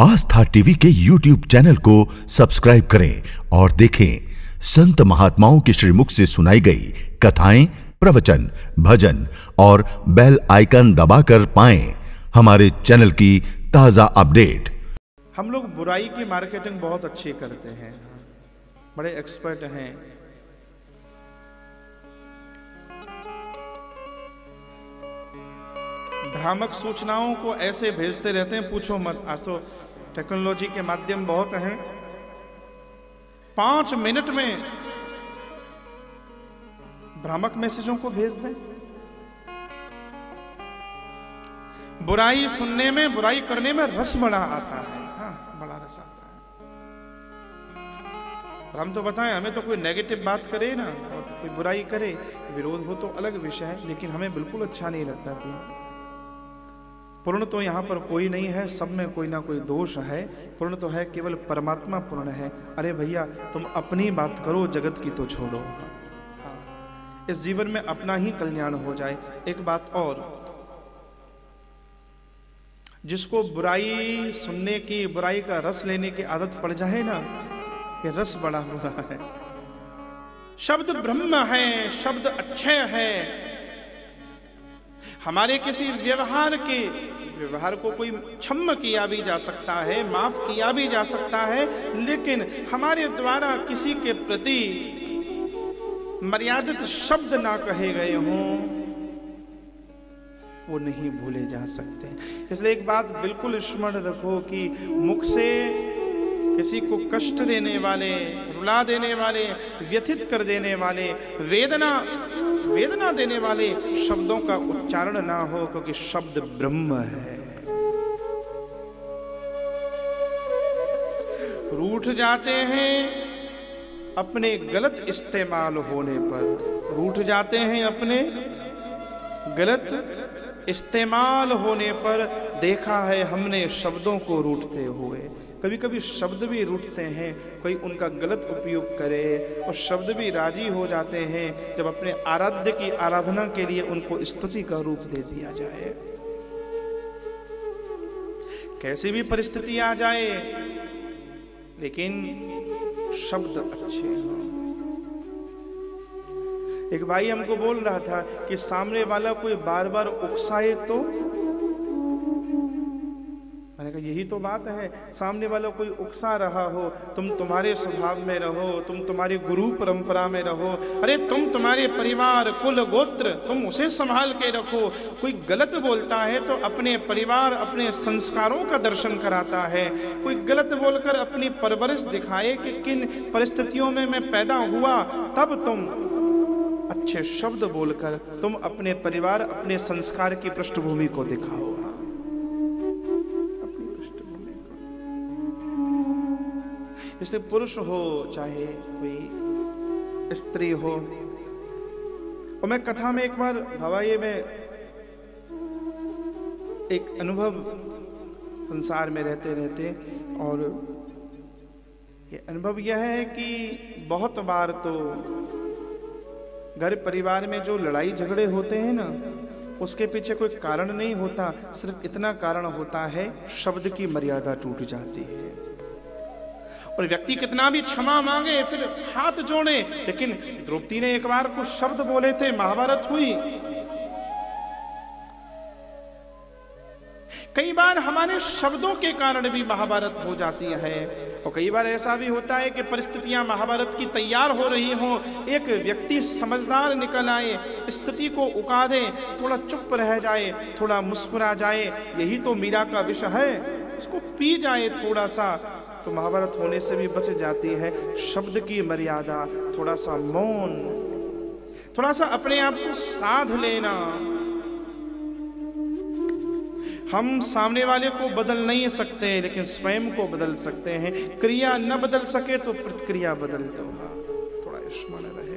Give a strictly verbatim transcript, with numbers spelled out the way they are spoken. आस्था TV के YouTube channel को subscribe करें और देखें संत महात्माओं के श्रीमुख से सुनाई गई कथाएं, प्रवचन, भजन और बेल आइकन दबाकर पाएं हमारे चैनल की ताजा अपडेट। हम लोग बुराई की मार्केटिंग बहुत अच्छी करते हैं, बड़े एक्सपर्ट हैं। भ्रामक सूचनाओं को ऐसे भेजते रहते हैं, पूछो मत। आज तो टेक्नोलॉजी के माध्यम बहुत हैं। पांच मिनट में भ्रामक मैसेजों को भेज दें। बुराई सुनने में, बुराई करने में रस बड़ा आता है। हाँ, बड़ा रस आता है। हम तो बताएं, हमें तो कोई नेगेटिव बात करे ना, कोई बुराई करे, विरोध हो तो अलग विषय है, लेकिन हमें बिल्कुल अच्छा नहीं लगता। कि पूर्ण तो यहाँ पर कोई नहीं है, सब में कोई ना कोई दोष है। पूर्ण तो है केवल परमात्मा पूर्ण है। अरे भैया, तुम अपनी बात करो, जगत की तो छोड़ो। इस जीवन में अपना ही कल्याण हो जाए। एक बात और, जिसको बुराई सुनने की, बुराई का रस लेने की आदत पड़ जाए ना, ये रस बड़ा हो रहा है। शब्द ब्रह्म है, शब्द अच्छे है। हमारे किसी व्यवहार के व्यवहार को कोई क्षम्य किया भी जा सकता है, माफ किया भी जा सकता है, लेकिन हमारे द्वारा किसी के प्रति मर्यादित शब्द ना कहे गए हों, वो नहीं भूले जा सकते। इसलिए एक बात बिल्कुल स्मरण रखो कि मुख से किसी को कष्ट देने वाले, रुला देने वाले, व्यथित कर देने वाले, वेदना वेदना देने वाले शब्दों का उच्चारण ना हो, क्योंकि शब्द ब्रह्म है। रूठ जाते हैं अपने गलत इस्तेमाल होने पर, रूठ जाते हैं अपने गलत इस्तेमाल होने पर। देखा है हमने शब्दों को रूठते हुए। कभी कभी शब्द भी रूठते हैं, कोई उनका गलत उपयोग करे और शब्द भी राजी हो जाते हैं, जब अपने आराध्य की आराधना के लिए उनको स्तुति का रूप दे दिया जाए। कैसी भी परिस्थिति आ जाए, लेकिन शब्द अच्छे हों। एक भाई हमको बोल रहा था कि सामने वाला कोई बार बार उकसाए तो, मैंने कहा यही तो बात है। सामने वाला कोई उकसा रहा हो, तुम तुम्हारे स्वभाव में रहो, तुम तुम्हारी गुरु परंपरा में रहो। अरे तुम तुम्हारे परिवार, कुल, गोत्र, तुम उसे संभाल के रखो। कोई गलत बोलता है तो अपने परिवार, अपने संस्कारों का दर्शन कराता है। कोई गलत बोलकर अपनी परवरिश दिखाए कि किन परिस्थितियों में मैं पैदा हुआ, तब तुम अच्छे शब्द बोलकर तुम अपने परिवार, अपने संस्कार की पृष्ठभूमि को दिखाओ। अपनी पृष्ठभूमि को। इसलिए पुरुष हो चाहे कोई स्त्री हो। और मैं कथा में एक बार हवाई में एक अनुभव, संसार में रहते रहते, और ये अनुभव यह है कि बहुत बार तो घर परिवार में जो लड़ाई झगड़े होते हैं ना, उसके पीछे कोई कारण नहीं होता, सिर्फ इतना कारण होता है, शब्द की मर्यादा टूट जाती है। और व्यक्ति कितना भी क्षमा मांगे, फिर हाथ जोड़े, लेकिन द्रौपदी ने एक बार कुछ शब्द बोले थे, महाभारत हुई। कई बार हमारे शब्दों के कारण भी महाभारत हो जाती है। और कई बार ऐसा भी होता है कि परिस्थितियां महाभारत की तैयार हो रही हो, एक व्यक्ति समझदार निकल आए, स्थिति को उका दे, थोड़ा चुप रह जाए, थोड़ा मुस्कुरा जाए, यही तो मीरा का विषय है, इसको पी जाए थोड़ा सा, तो महाभारत होने से भी बच जाती है। शब्द की मर्यादा, थोड़ा सा मौन, थोड़ा सा अपने आप को साध लेना। हम सामने वाले को बदल नहीं सकते, लेकिन स्वयं को बदल सकते हैं। क्रिया न बदल सके तो प्रतिक्रिया बदल दो। हाँ, थोड़ा स्मरण रहे।